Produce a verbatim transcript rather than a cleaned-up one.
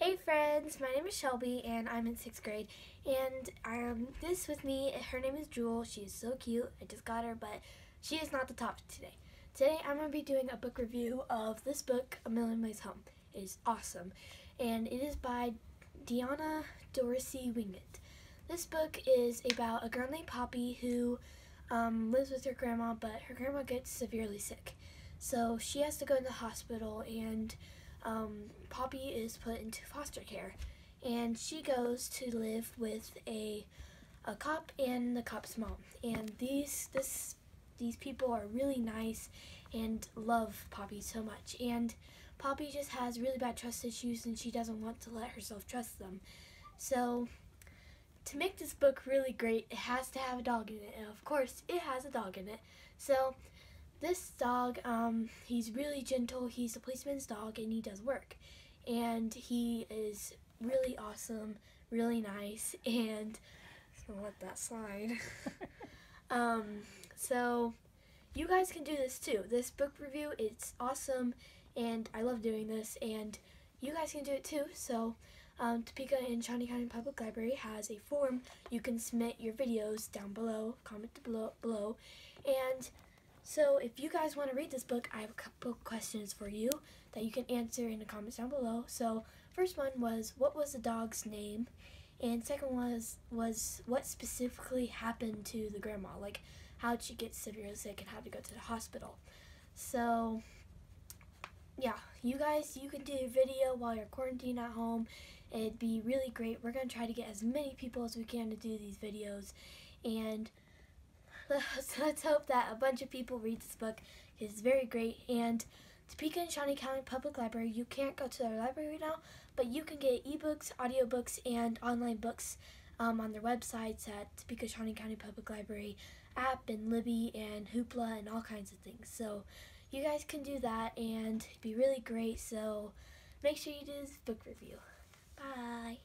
Hey friends, my name is Shelby and I'm in sixth grade, and um, this with me, her name is Jewel. She's so cute. I just got her, but she is not the topic today. Today I'm going to be doing a book review of this book, A Million Ways Home. It is awesome, and it is by Dianna Dorsey Winget. This book is about a girl named Poppy who um, lives with her grandma, but her grandma gets severely sick. So she has to go to the hospital, and um, Poppy is put into foster care. And she goes to live with a, a cop and the cop's mom. And these, this, these people are really nice and love Poppy so much. And Poppy just has really bad trust issues, and she doesn't want to let herself trust them. So to make this book really great, it has to have a dog in it. And of course, it has a dog in it. So this dog, um, he's really gentle. He's a policeman's dog, and he does work. And he is really awesome, really nice, and I'm gonna let that slide. um, so you guys can do this too. This book review, it's awesome, and I love doing this, and you guys can do it too. So um, Topeka and Shawnee County Public Library has a form. You can submit your videos down below, comment below, below, and so if you guys want to read this book, I have a couple questions for you that you can answer in the comments down below. So first one was, what was the dog's name? And second was, was what specifically happened to the grandma? Like, how'd she get severely sick and had to go to the hospital? So yeah, you guys, you can do your video while you're quarantined at home. It'd be really great. We're going to try to get as many people as we can to do these videos. And so let's hope that a bunch of people read this book. It's very great. And Topeka and Shawnee County Public Library, you can't go to their library right now, but you can get ebooks, audiobooks, and online books um, on their websites at Topeka Shawnee County Public Library app, and Libby, and Hoopla, and all kinds of things. So you guys can do that, and it'd be really great. So make sure you do this book review. Bye.